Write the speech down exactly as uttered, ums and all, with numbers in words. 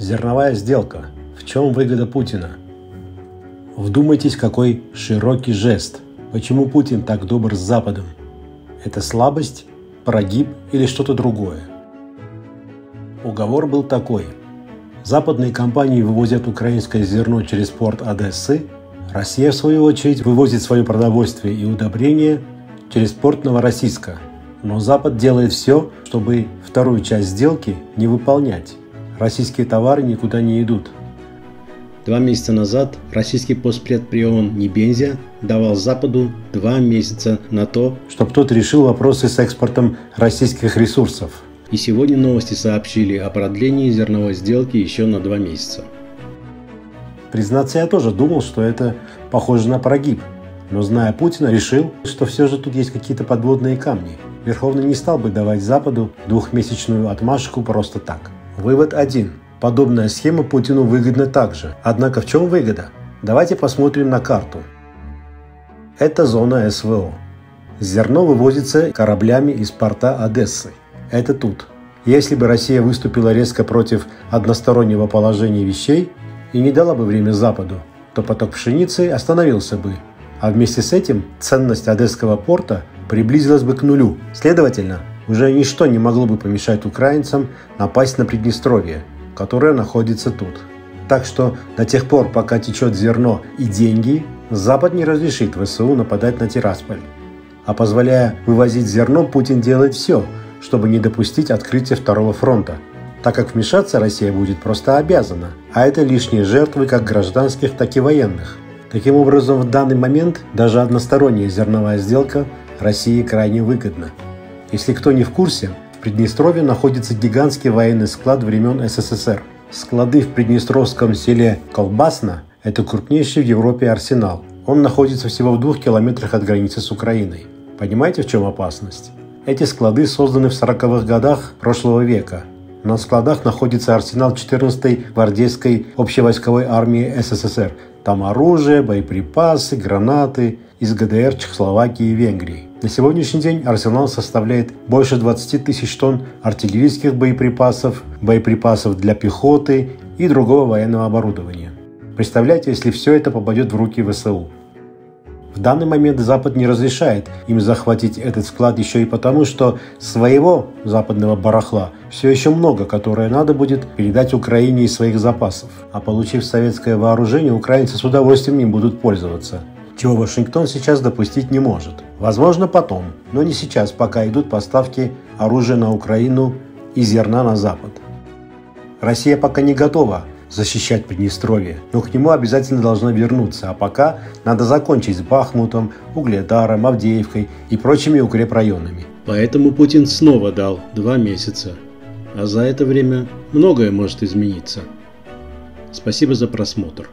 Зерновая сделка. В чем выгода Путина? Вдумайтесь, какой широкий жест. Почему Путин так добр с Западом? Это слабость, прогиб или что-то другое? Уговор был такой. Западные компании вывозят украинское зерно через порт Одессы. Россия, в свою очередь, вывозит свое продовольствие и удобрения через порт Новороссийска. Но Запад делает все, чтобы вторую часть сделки не выполнять. Российские товары никуда не идут. Два месяца назад российский постпред при ООН Небензя давал Западу два месяца на то, чтобы тот решил вопросы с экспортом российских ресурсов. И сегодня новости сообщили о продлении зерновой сделки еще на два месяца. Признаться, я тоже думал, что это похоже на прогиб. Но, зная Путина, решил, что все же тут есть какие-то подводные камни. Верховный не стал бы давать Западу двухмесячную отмашку просто так. Вывод один. Подобная схема Путину выгодна также. Однако в чем выгода? Давайте посмотрим на карту. Это зона эс вэ о. Зерно вывозится кораблями из порта Одессы. Это тут. Если бы Россия выступила резко против одностороннего положения вещей и не дала бы время Западу, то поток пшеницы остановился бы. А вместе с этим ценность Одесского порта приблизилась бы к нулю. Следовательно, уже ничто не могло бы помешать украинцам напасть на Приднестровье, которое находится тут. Так что до тех пор, пока течет зерно и деньги, Запад не разрешит вэ эс у нападать на Тирасполь. А позволяя вывозить зерно, Путин делает все, чтобы не допустить открытия второго фронта, так как вмешаться Россия будет просто обязана, а это лишние жертвы как гражданских, так и военных. Таким образом, в данный момент даже односторонняя зерновая сделка России крайне выгодна. Если кто не в курсе, в Приднестровье находится гигантский военный склад времен эс эс эс эр. Склады в приднестровском селе Колбасна – это крупнейший в Европе арсенал. Он находится всего в двух километрах от границы с Украиной. Понимаете, в чем опасность? Эти склады созданы в сороковых годах прошлого века. На складах находится арсенал четырнадцатой гвардейской общевойсковой армии эс эс эс эр. Там оружие, боеприпасы, гранаты из гэ дэ эр, Чехословакии и Венгрии. На сегодняшний день арсенал составляет больше двадцати тысяч тонн артиллерийских боеприпасов, боеприпасов для пехоты и другого военного оборудования. Представляете, если все это попадет в руки вэ эс у. В данный момент Запад не разрешает им захватить этот склад еще и потому, что своего западного барахла все еще много, которое надо будет передать Украине из своих запасов. А получив советское вооружение, украинцы с удовольствием им будут пользоваться, чего Вашингтон сейчас допустить не может. Возможно, потом, но не сейчас, пока идут поставки оружия на Украину и зерна на Запад. Россия пока не готова защищать Приднестровье, но к нему обязательно должно вернуться, а пока надо закончить с Бахмутом, Угледаром, Авдеевкой и прочими укрепрайонами. Поэтому Путин снова дал два месяца, а за это время многое может измениться. Спасибо за просмотр.